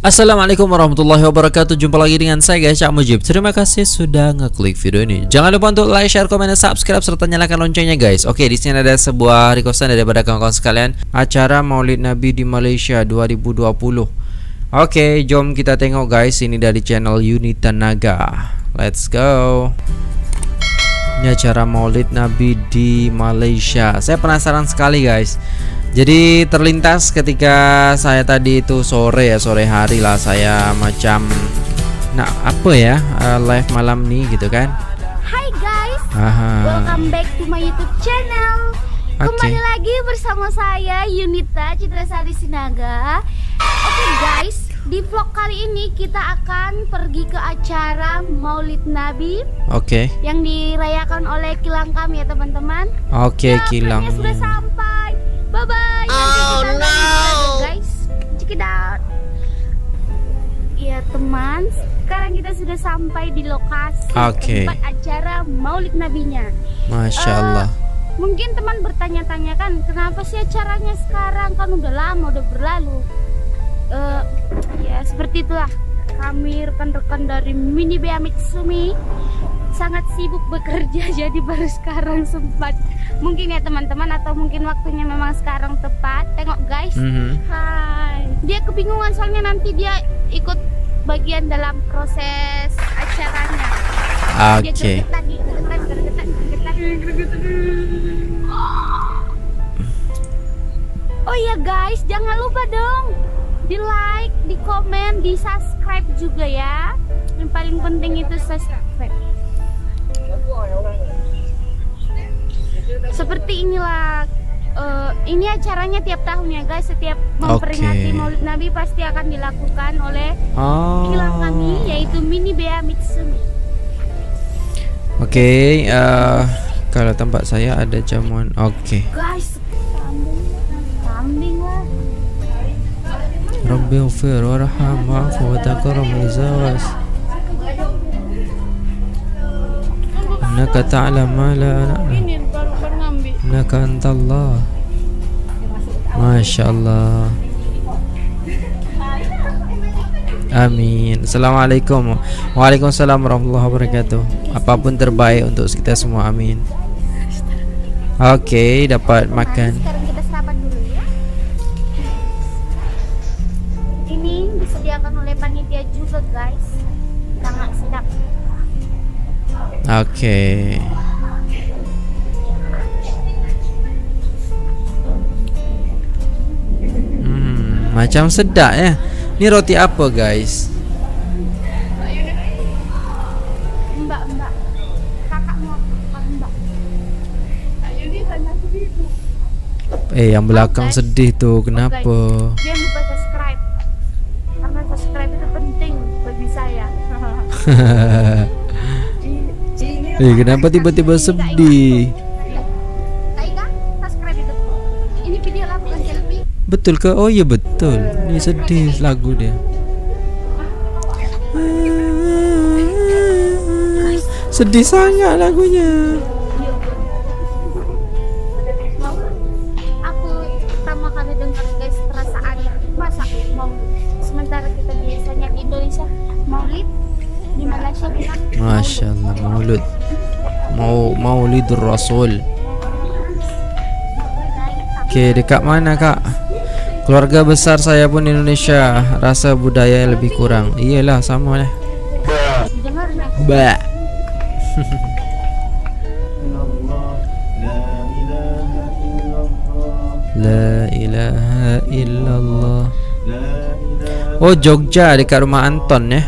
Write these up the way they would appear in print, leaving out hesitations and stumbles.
Assalamualaikum warahmatullahi wabarakatuh. Jumpa lagi dengan saya guys, Cak Mujib. Terima kasih sudah ngeklik video ini. Jangan lupa untuk like, share, komen, dan subscribe serta nyalakan loncengnya guys. Oke, di sini ada sebuah requestan daripada kawan-kawan sekalian, acara Maulid Nabi di Malaysia 2020. Oke, jom kita tengok guys. Ini dari channel Yunita Naga. Let's go. Ini acara Maulid Nabi di Malaysia. Saya penasaran sekali guys. Jadi terlintas ketika saya tadi itu sore ya, sore hari lah, saya macam nah apa ya, live malam nih gitu kan. Hai guys, welcome back to my YouTube channel. Kembali lagi bersama saya Yunita Citrasari Sinaga. Oke guys, di vlog kali ini kita akan pergi ke acara Maulid Nabi. Oke. Yang dirayakan oleh kilang kami ya teman-teman. Oke, kilang. Sudah sampai. Bye bye. Oh no. Guys, check it out. Ya teman, sekarang kita sudah sampai di lokasi tempat acara Maulid Nabinya. Masya Allah. Mungkin teman bertanya-tanya kan, kenapa sih acaranya sekarang, kan udah lama, udah berlalu. Ya seperti itulah. Kami rekan-rekan dari Mini Beamix Sumi sangat sibuk bekerja, jadi baru sekarang sempat. Mungkin ya teman-teman, atau mungkin waktunya memang sekarang tepat. Tengok guys, hai. Dia kebingungan soalnya nanti dia ikut bagian dalam proses acaranya. Dia gergetan, gergetan. Oh iya guys, jangan lupa dong di like, di komen, di subscribe juga ya. Yang paling penting itu subscribe. Seperti inilah, ini acaranya tiap tahun ya guys. Setiap memperingati Maulid Nabi pasti akan dilakukan oleh kilang kami, yaitu Mini Beamix Sumi. Oke, kalau tempat saya ada jamuan. Oke guys, kambing lah. Rabbi ufir waraham wa'afu wa taqaram lizawas innaka ta'lam ma la na'lam innaka antallah. Masya Allah. Amin. Assalamualaikum. Waalaikumsalam warahmatullahi wabarakatuh. Apapun terbaik untuk kita semua, amin. Oke, dapat makan. Disediakan oleh panitia juga guys, sangat sedap. Oke. Macam sedap ya. Ini roti apa guys? Mbak-mbak, kakak mau mbak. Yang belakang sedih tuh, kenapa? Subscribe itu penting bagi saya. Kenapa tiba-tiba sedih? Ini video lagu selfie. Betul ke? Oh iya betul. Ini sedih lagu dia. Sedih sangat lagunya. Aku pertama kali dengar guys, perasaan masa mau. Sementara kita biasanya di Indonesia Maulid, di Malaysia kita Masya Allah Maulid, Maulidur Rasul. Oke, dekat mana kak? Keluarga besar saya pun Indonesia, rasa budaya lebih kurang. Iyalah sama lah. Ba. La ilaha illallah. Oh Jogja, dekat rumah Anton ya,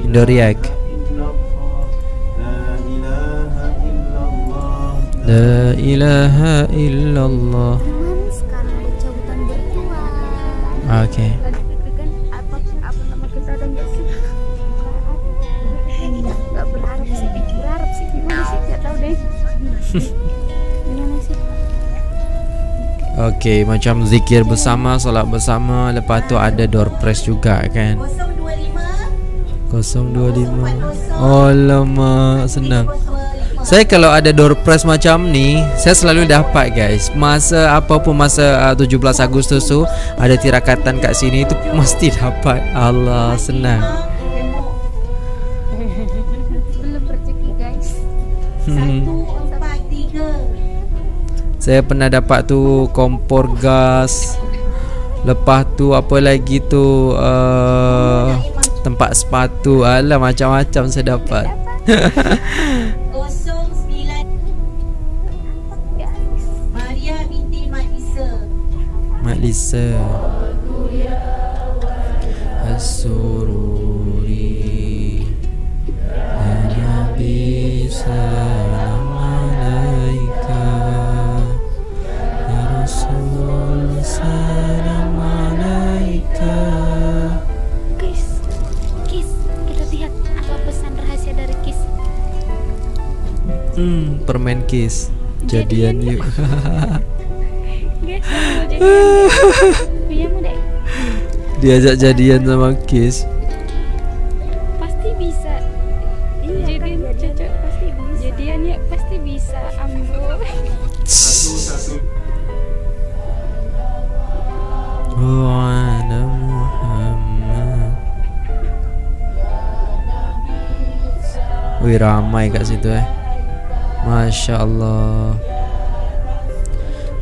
Indoriak. La ilaha illallah. Oke. Oke, macam zikir bersama, salat bersama, lepas tu ada door press juga kan. 025. Oh lama senang. Saya kalau ada door prize macam ni, saya selalu dapat guys. Masa apa pun, masa 17 Agustus tu ada tirakatan kat sini tu mesti dapat. Allah, senang. Belum rezeki guys. 1, 4, 3. Saya pernah dapat tu kompor gas. Lepas tu apa lagi tu, tempat sepatu. Alah, macam-macam saya dapat. Lisa Asururi hanya bisa malaika ya Rasul salam malaika. Guys, Kiss, kita lihat apa pesan rahasia dari Kiss. Permen Kiss. Jadian yuk. Diajak jadian sama Kiss. Pasti bisa. Jadian cocok, pasti bisa. Jadiannya pasti bisa. Ambo. Satu. Muhammad. Wih, ramai kat situ eh. Masya Allah.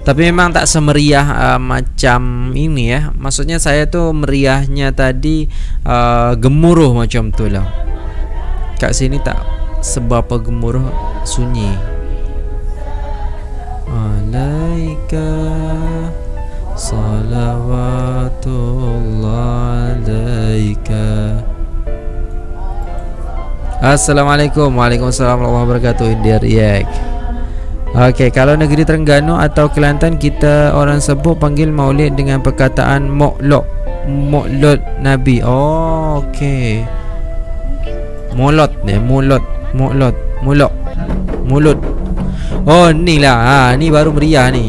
Tapi memang tak semeriah macam ini ya. Maksudnya saya tuh meriahnya tadi gemuruh macam tu lah. Kak sini tak seberapa gemuruh, sunyi. Alaika salawatullah alaika. Assalamualaikum. Waalaikumsalam warahmatullahi wabarakatuh. India React. Okey, kalau negeri Terengganu atau Kelantan, kita orang sebut panggil maulid dengan perkataan Maulid, Maulid Nabi. Oh, okey. Maulid ni, Maulid, Maulid, Maulid, Maulid. Oh, ni lah. Ni baru meriah ni.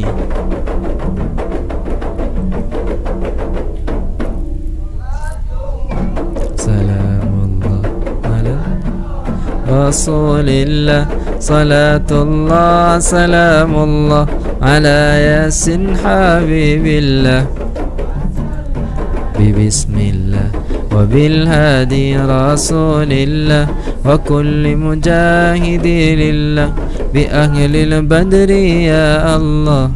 Salamullah ala Rasulillah. Salatullah salamullah ala yasin habibillah. Bismillah wa bil hadi rasulillah wa kulli mujahidi lillah bi ahlil badri ya Allah.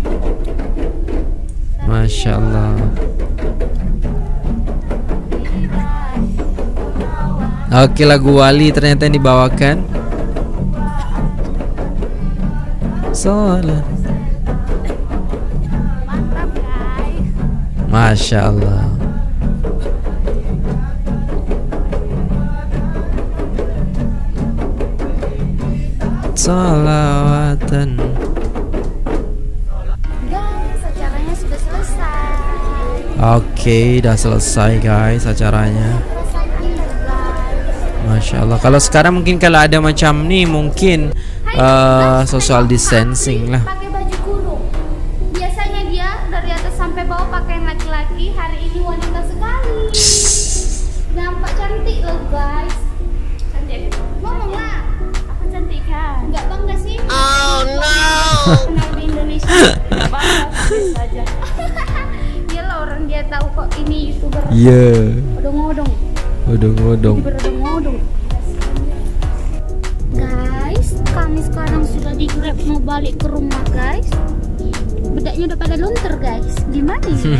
Masya Allah. Okey, lagu Wali ternyata yang dibawakan. Salah. Masya Allah. Salawatan. Guys, acaranya sudah selesai. Okey, dah selesai guys acaranya. Masya Allah. Kalau sekarang mungkin kalau ada macam ni mungkin social distancing lah. Pakai baju kurung. Biasanya dia dari atas sampai bawah pakai laki-laki. Hari ini wanita sekali. Nampak cantik loh guys. Cantik. Ngomong lah. Aku cantik kan? Enggak bangga sih. Oh no. Kenapa Indonesia? Enggak bangga aja. Iya lah, orang dia tahu kok ini YouTuber. Iya. Odong-odong. Odong-odong. Odong-odong. Kami sekarang sudah di Grab mau balik ke rumah guys. Bedaknya udah pada luntur guys. Gimana ya?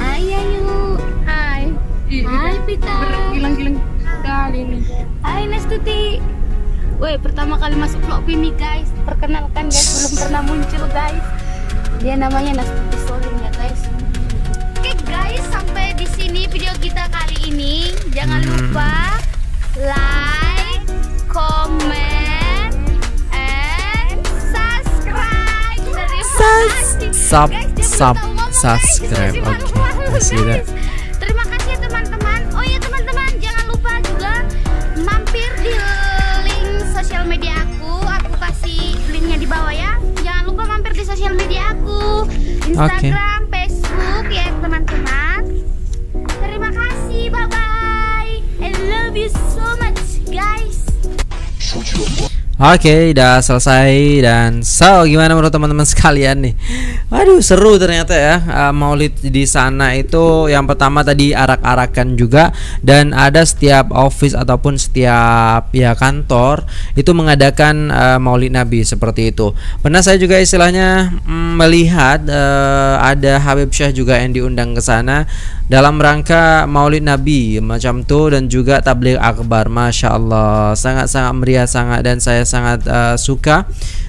Ayo yuk. Hai. Hai Pita. Berkilang-kilang kali ini. Hai Nastuti. Woi, pertama kali masuk vlog ini guys. Perkenalkan guys, belum pernah muncul guys. Dia namanya Nastuti Sorin ya guys. Oke guys, sampai di sini video kita kali ini. Jangan lupa like, comment, subscribe. Okay. Terima kasih teman-teman. Oh ya teman-teman, jangan lupa juga mampir di link sosial media aku. Aku kasih linknya di bawah ya. Jangan lupa mampir di sosial media aku, Instagram, Facebook ya teman-teman. Terima kasih, bye bye. I love you so much guys. Oke, udah selesai. Dan so, gimana menurut teman-teman sekalian nih? Waduh, seru ternyata ya. Maulid di sana itu yang pertama tadi arak-arakan juga, dan ada setiap office ataupun setiap ya kantor itu mengadakan Maulid Nabi seperti itu. Pernah saya juga istilahnya melihat ada Habib Syah juga yang diundang ke sana dalam rangka Maulid Nabi macam tuh, dan juga tabligh akbar. Masya Allah, sangat-sangat meriah, sangat, dan saya sangat suka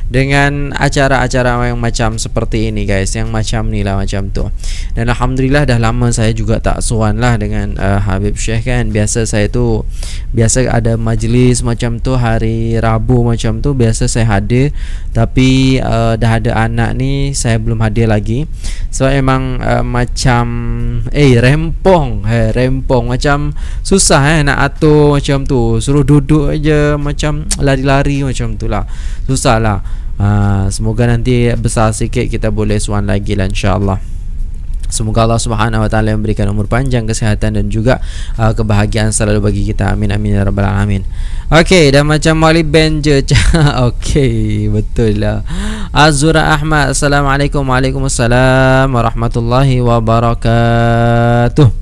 dengan acara-acara yang macam seperti ini guys, yang macam inilah macam tuh. Dan alhamdulillah dah lama saya juga tak suan lah dengan Habib Syekh kan. Biasa saya tuh biasa ada majelis macam tuh hari Rabu macam tuh, biasa saya hadir, tapi dah ada anak nih saya belum hadir lagi. So emang macam rempong macam susah nak atur macam tu, suruh duduk aja macam lari-lari macam tu lah, susah lah. Semoga nanti besar sikit kita boleh suan lagi lah insyaAllah. Semoga Allah Subhanahu wa taala memberikan umur panjang, kesehatan, dan juga kebahagiaan selalu bagi kita. Amin amin ya rabbal alamin. Okey, dah macam Wali Benje. Okey, betul lah. Azura Ahmad. Assalamualaikum. Waalaikumsalam warahmatullahi wabarakatuh.